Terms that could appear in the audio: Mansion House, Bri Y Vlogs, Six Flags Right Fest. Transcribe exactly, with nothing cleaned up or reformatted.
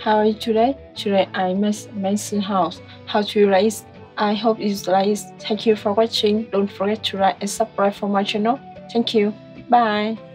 How are you today? Today I'm at Mansion House. How do you like? I hope you like. Thank you for watching. Don't forget to like and subscribe for my channel. Thank you. Bye.